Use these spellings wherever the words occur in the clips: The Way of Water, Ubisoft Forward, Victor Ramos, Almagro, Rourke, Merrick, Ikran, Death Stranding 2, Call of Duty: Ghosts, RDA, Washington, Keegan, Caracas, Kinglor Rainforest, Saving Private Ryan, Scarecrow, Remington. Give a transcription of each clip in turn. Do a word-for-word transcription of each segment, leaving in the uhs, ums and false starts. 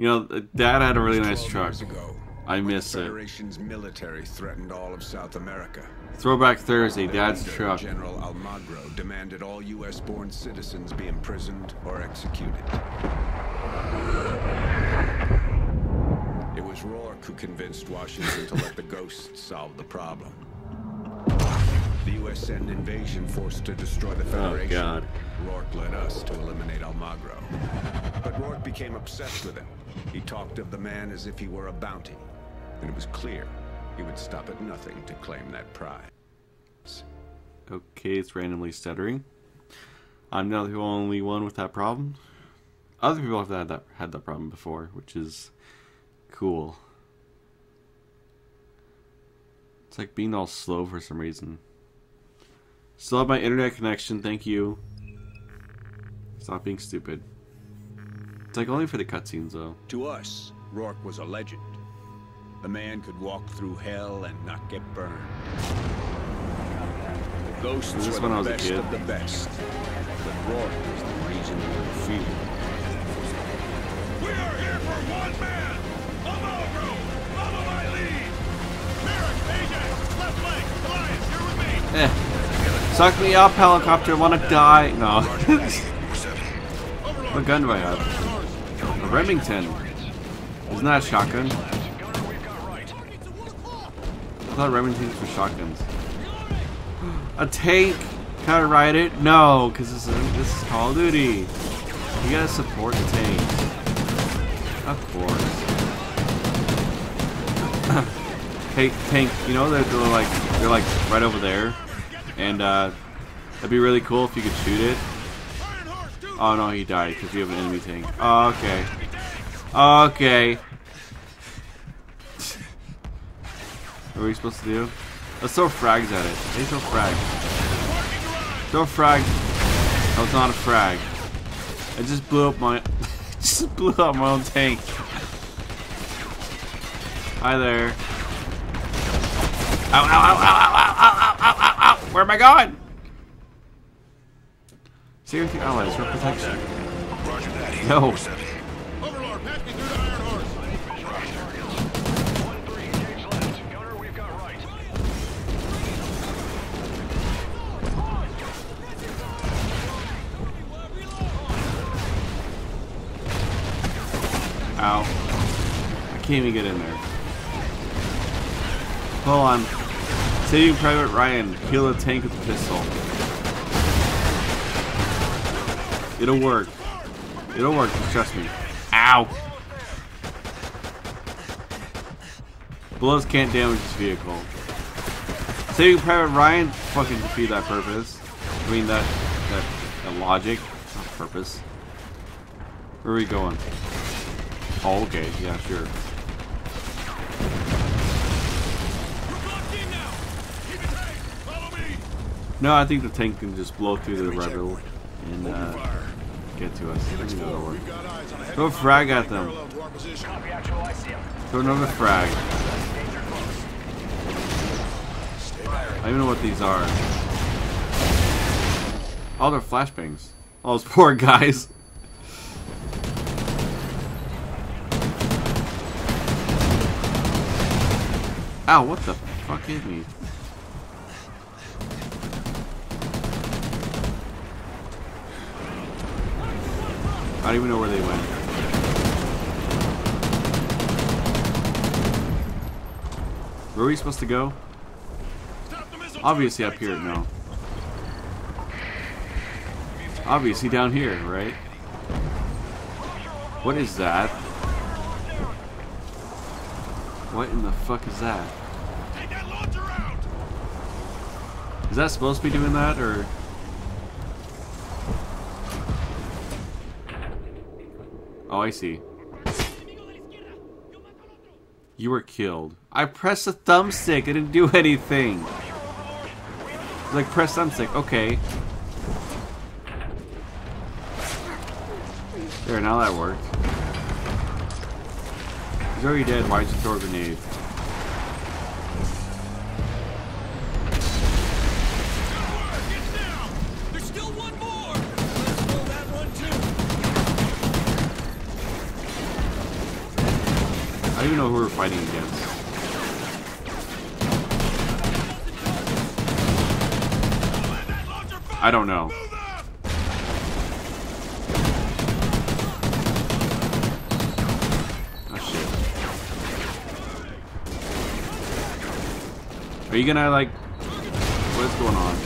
You know, Dad had a really nice truck. I miss it. Federation's military threatened all of South America. Throwback Thursday, Dad's truck. General Almagro demanded all U S born citizens be imprisoned or executed. It was Rourke who convinced Washington to let the ghosts solve the problem. The U S sent an invasion force to destroy the Federation. Oh, God. Rourke led us to eliminate Almagro. But Rourke became obsessed with him. He talked of the man as if he were a bounty. And it was clear he would stop at nothing to claim that prize. Okay, it's randomly stuttering. I'm not the only one with that problem. Other people have had that, had that problem before, which is cool. It's like being all slow for some reason. Still have my internet connection, thank you. Stop being stupid. It's like only for the cutscenes, though. To us, Rourke was a legend. The man could walk through hell and not get burned. The ghosts this were when the I was best a kid. of the best. But Rourke was the reason we were feeling. We are here for one man! Almagro! Follow my lead! Merrick, A J, left leg, Elias, you're with me! Eh. Suck me up, helicopter, wanna die! No. What gun do I have? A Remington. Isn't that a shotgun? I thought Remingtons were shotguns. A tank! Can I ride it? No, because this is, this is Call of Duty. You gotta support the tanks. Of course. Hey, tank, you know they're, they're like they're like right over there, and uh, that'd be really cool if you could shoot it. Oh no, he died because you have an enemy tank. Oh, okay. Okay. What are we supposed to do? Let's throw frags at it. Hey, throw frags. Throw frags. No, it's not a frag. I just blew up my just blew up my own tank. Hi there. Ow, ow, ow, ow, ow, ow, ow, ow, ow, ow. Where am I going? Stay with your allies for protection. No. Ow. I can't even get in there. Hold on. Saving Private Ryan. Kill a tank with a pistol. It'll work. It'll work, trust me. Ow! Blows can't damage this vehicle. Saving Private Ryan fucking defeat that purpose. I mean that, that, that logic. Not purpose. Where are we going? Oh, okay, yeah, sure. No, I think the tank can just blow through the rebel and uh, get to us. Throw a frag at them. Throw another frag. I don't even know what these are. Oh, they're flashbangs. Oh, those poor guys. Ow, what the fuck hit me? I don't even know where they went. Where are we supposed to go? Obviously up here, no. Obviously down here, right? What is that? What in the fuck is that? Take that launcher out! Is that supposed to be doing that, or? Oh, I see. You were killed. I pressed the thumbstick. I didn't do anything. Like press thumbstick. Okay. There. Now that worked. He's already dead, why'd you throw a grenade? There's still one more! Let's throw that one too. don't even know who we're fighting against. I don't know. Oh shit. Are you gonna like... What is going on?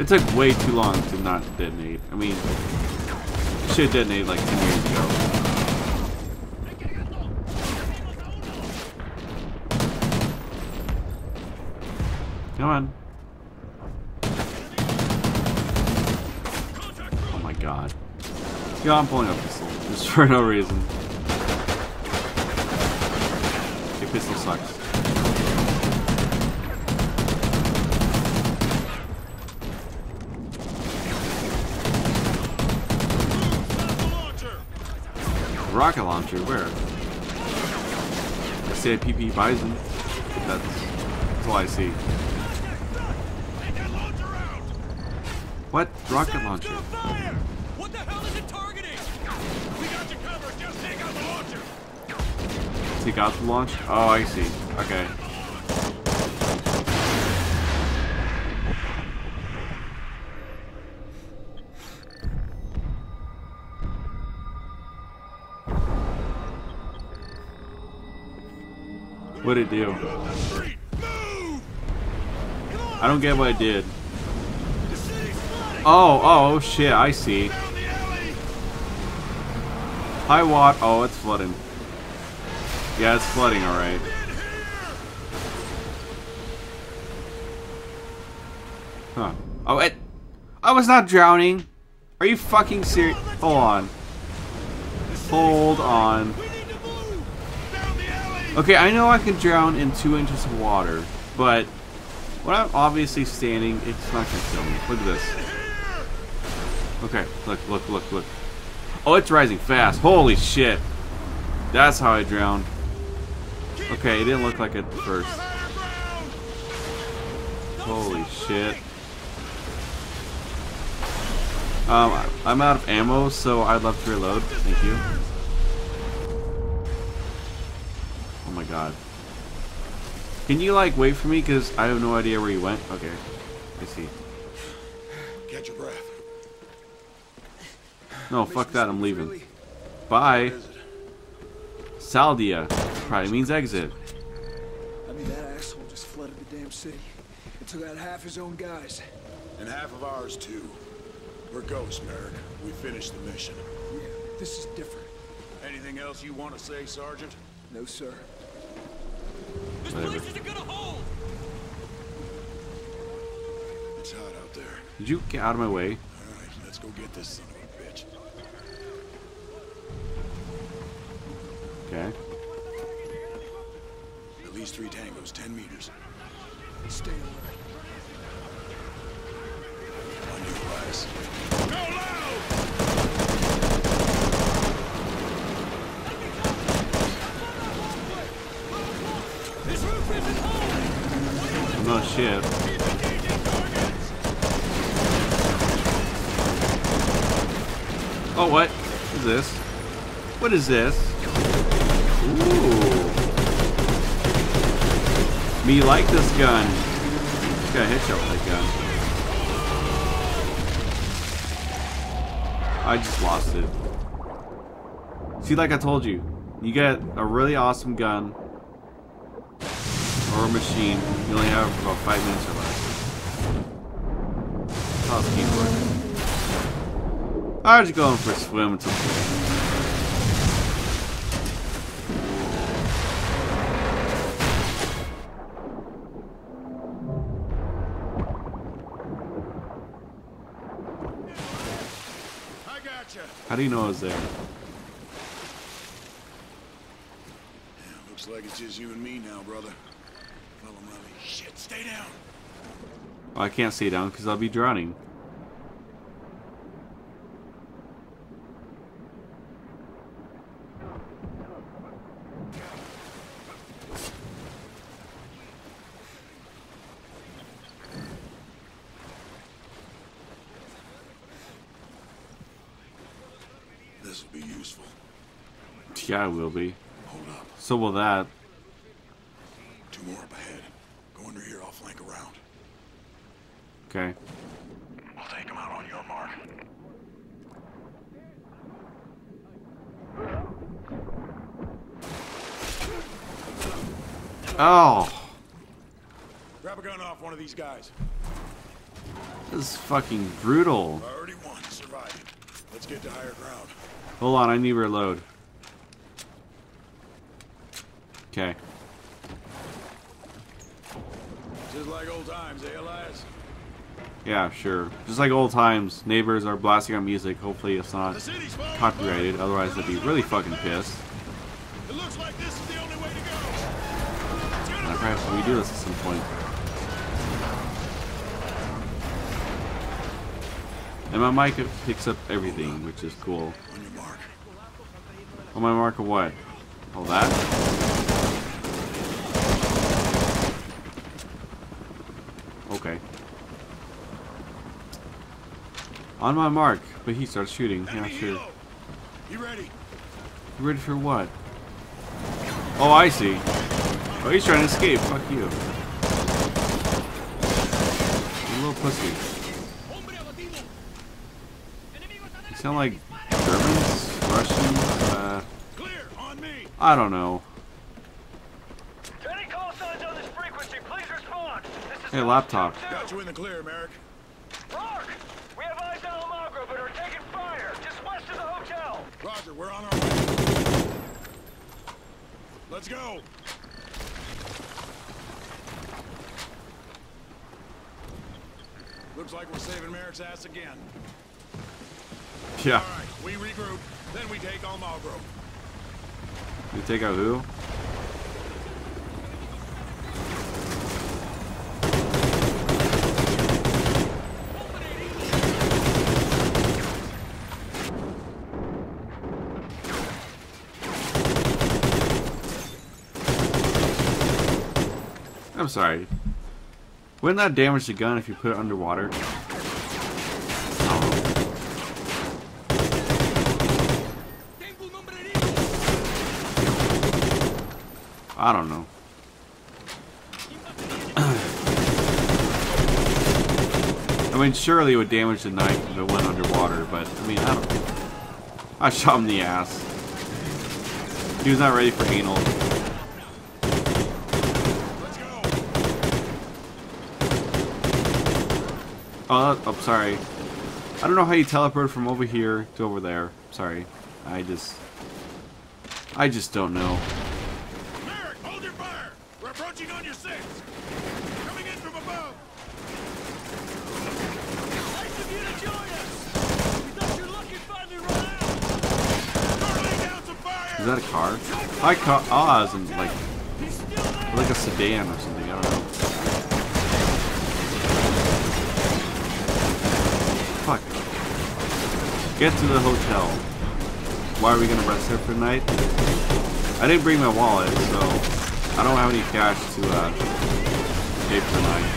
It took way too long to not detonate. I mean, it should detonate like ten years ago. Come on. Oh my god. Yeah, I'm pulling up pistol. Just for no reason. Your pistol sucks. Rocket launcher? Where? I see a P P Bison. That's, that's all I see. What? Rocket launcher. What the hell is it targeting? We got you covered. Just take out the launcher. Take out the launcher? Oh, I see. Okay. What did it do? I don't get what it did. Oh, oh, shit, I see. High water. Oh, it's flooding. Yeah, it's flooding, alright. Huh. Oh, it... I was not drowning. Are you fucking serious? Hold on. Hold on. Okay, I know I can drown in two inches of water, but... when I'm obviously standing, it's not gonna kill me. Look at this. Okay, look, look, look, look. Oh, it's rising fast. Holy shit. That's how I drowned. Okay, it didn't look like it at first. Holy shit. Um, I'm out of ammo, so I'd love to reload. Thank you. Oh my god. Can you, like, wait for me? Because I have no idea where you went. Okay, I see. Catch your breath. No, fuck that, I'm leaving. Bye. Saldia. Probably means exit. I mean, that asshole just flooded the damn city. It took out half his own guys. And half of ours, too. We're ghosts, nerd. We finished the mission. Yeah, this is different. Anything else you want to say, Sergeant? No, sir. This place isn't gonna hold! It's hot out there. Did you get out of my way? Alright, let's go get this son of a bitch. Okay. At least three tangos, ten meters. Stay alert. On your glass. Go loud! This roof isn't holding! No shit. Oh, what is this? What is this? Ooh. Me like this gun. Just got a headshot with that gun. I just lost it. See, like I told you, you get a really awesome gun or a machine. You only have about five minutes or less. How's the keyboard? I was going for a swim until... I gotcha. How do you know I was there? Yeah, looks like it's just you and me now, brother. Follow my shit. Stay down. Oh, I can't stay down because I'll be drowning. Yeah, I will be. Hold up. So will that. Two more up ahead. Go under here. I'll flank around. Okay. We'll take them out on your mark. Oh. Grab a gun off one of these guys. This is fucking brutal. Priority one, surviving. Let's get to higher ground. Hold on, I need to reload. Okay. Just like old times, eh, Elias? Yeah, sure. Just like old times, neighbors are blasting our music. Hopefully it's not copyrighted, otherwise they'd be really fucking pissed. It looks like this is the only way to go. Now perhaps we do this at some point. And my mic picks up everything, which is cool. On your mark. On my mark of what? All that? Okay. On my mark, but he starts shooting. Yeah, sure. You ready? You ready for what? Oh, I see. Oh, he's trying to escape. Fuck you. You little pussy. Sound like Germans, Russians, uh, clear on me. I don't know. Any call signs on this frequency, please respond. This is hey, laptop. Got you in the clear, Merrick. Rourke, we have eyes on Almagro, but are taking fire just west of the hotel. Roger, we're on our way. Let's go. Looks like we're saving Merrick's ass again. Yeah. All right, we regroup, then we take Almagro. We take out who? I'm sorry. Wouldn't that damage the gun if you put it underwater? I don't know. I mean, surely it would damage the knife if it went underwater, but I mean, I don't. I shot him in the ass. He was not ready for anal. Oh, I'm sorry. I don't know how you teleport from over here to over there. Sorry. I just. I just don't know. Approaching on your six. Coming in from above. Nice of you to join us. We thought your luck had finally run out. Down some fire. Is that a car? I caught ah, as in like like a sedan or something. I don't know. Fuck. Get to the hotel. Why are we gonna rest here for the night? I didn't bring my wallet, so. I don't have any cash to uh, pay for mine.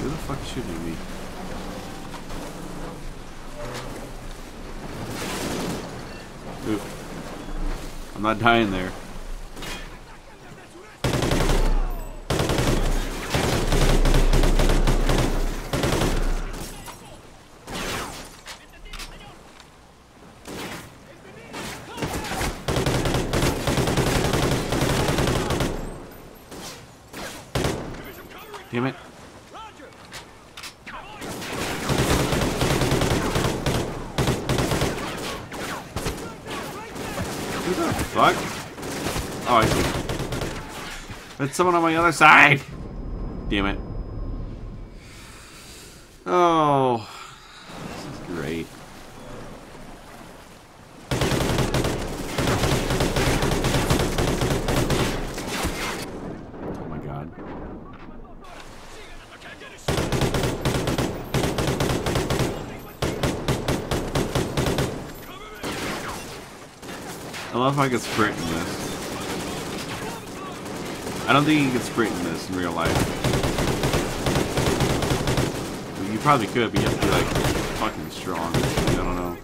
Who the fuck is shooting me? Oof. I'm not dying there. Damn it. Who the fuck? Oh, I see. That's someone on my other side! Damn it. Oh. This is great. I love how I can sprint in this. I don't think you can sprint in this in real life. I mean, you probably could, but you have to be like fucking strong. I don't know.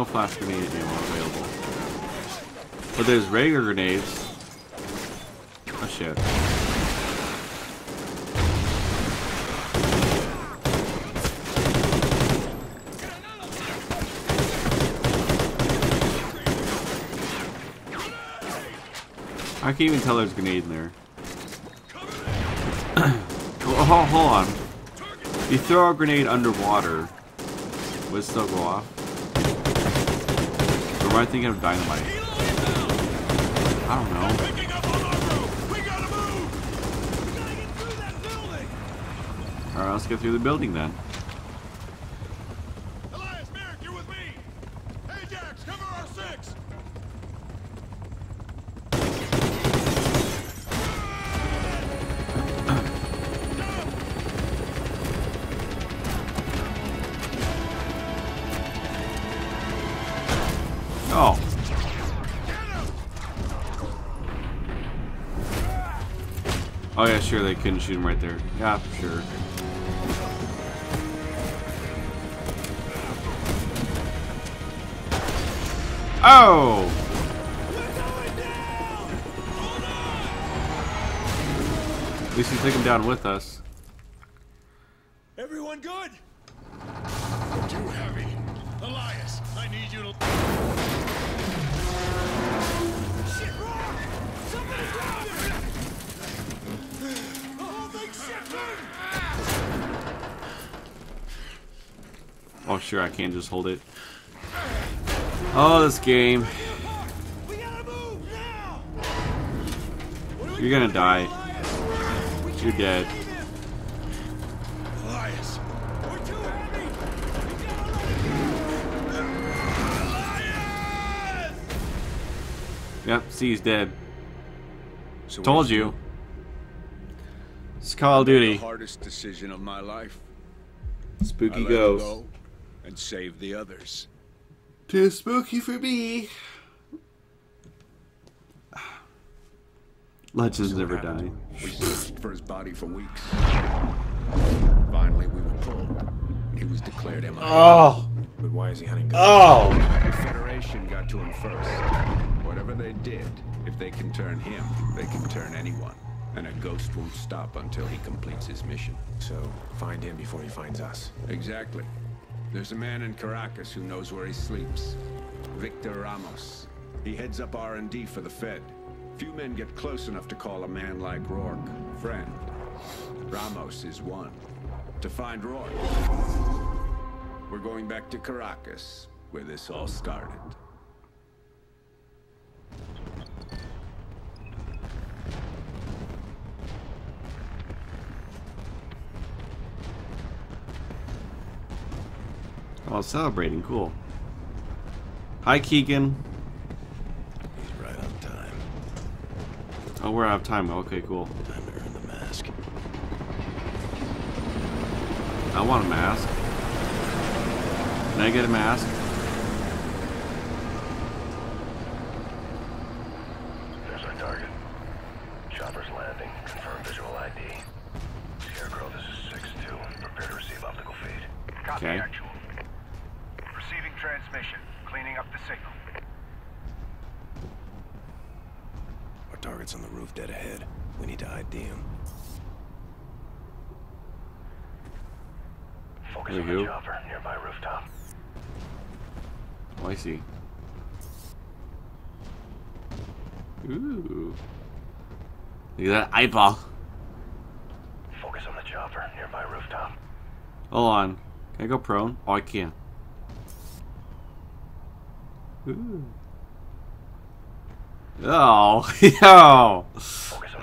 no flash grenade ammo available. But there's regular grenades. Oh shit. I can't even tell there's a grenade in there. Oh, hold on. You throw a grenade underwater, would it still go off? Or am I thinking of dynamite? I don't know. Alright, let's get through the building then. Oh yeah, sure, they couldn't shoot him right there. Yeah, sure. Oh! At least we took him down with us. Everyone good? Too heavy. Elias, I need you to... Shit, Rourke! Somebody's down there! Oh sure, I can't just hold it. Oh, this game. You're gonna die. You're dead. Yep, see, he's dead. Told you. It's Call of Duty. The hardest decision of my life. Spooky goes. Go and save the others. Too spooky for me. Legends never die. We searched for his body for weeks. Finally, we were pulled. He was declared M I A. Oh. But why is he hunting? Oh. The Federation got to him first. Whatever they did, if they can turn him, they can turn anyone. And a ghost won't stop until he completes his mission. So, find him before he finds us. Exactly. There's a man in Caracas who knows where he sleeps. Victor Ramos. He heads up R and D for the Fed. Few men get close enough to call a man like Rourke friend. Ramos is one. To find Rourke, we're going back to Caracas, where this all started. Oh, celebrating, cool. Hi, Keegan. He's right on time. Oh, we're out of time. Okay, cool. Time to earn the mask. I want a mask. Can I get a mask? There's our target. Chopper's landing. Confirm visual I D. Scarecrow, this is six two. Prepare to receive optical feed. Copy, okay. Actual. Transmission, cleaning up the signal. Our target's on the roof dead ahead. We need to I D him. Focus on the chopper nearby rooftop. Oh, I see. Ooh. Look at that eyeball. Focus on the chopper nearby rooftop. Hold on. Can I go prone? Oh, I can't. Ooh. Oh, yo!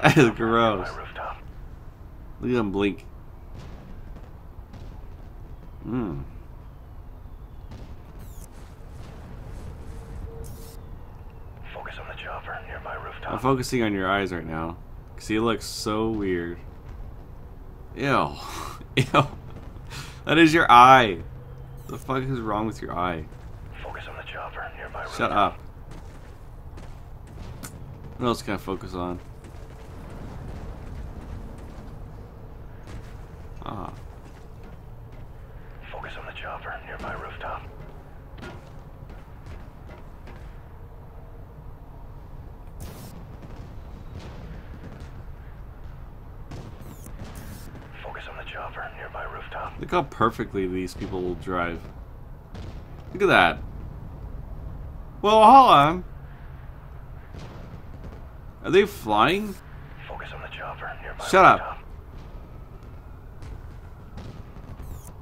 That is gross. Look at them blink. Hmm. Focus on the chopper nearby rooftop. I'm focusing on your eyes right now, cause he looks so weird. Ew, ew. That is your eye. What the fuck is wrong with your eye? Shut up. What else can I focus on? Ah. Focus on the chopper nearby rooftop. cover near my rooftop. Look how perfectly these people will drive. Look at that. Well, hold on. Are they flying? Focus on the chopper near my Shut rooftop. up.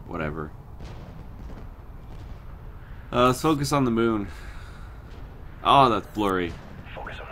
Whatever. Uh, let's focus on the moon. Oh, that's blurry. Focus on